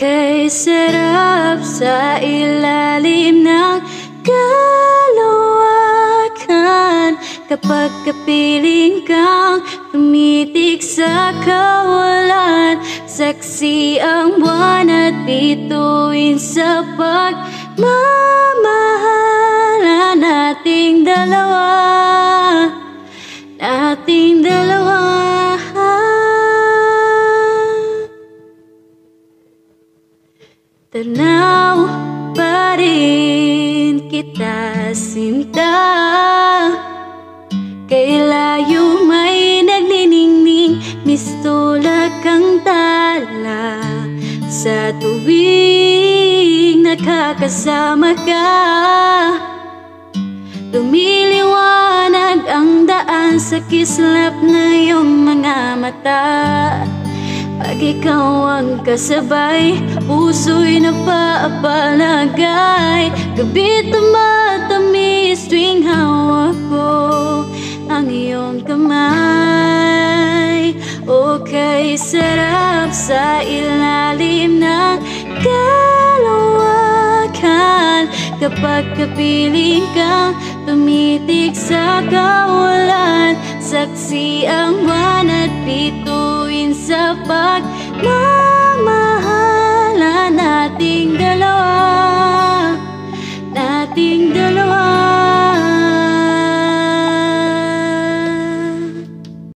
كيسر أبسا إلا لمنع keluarkan kepiling kang tumitik sakawalan saksi ang buwan at bituin sa pagmamahalan nating dalawa tanaw pa rin kita sinta kay layo may nagniningning mistula kang tala sa tuwing nakakasama ka lumiliwanag ang daan sa kislap na iyong mga mata. Pag ikaw ang kasabay, puso'y napapalagay. Gabi tumatamis tuwing hawak ko ang iyong kamay. Okay, sarap sa ilalim ng kalawakan kapag kapiling kang tumitik sa kawalan. Saksi ang buwan at bituin sa pag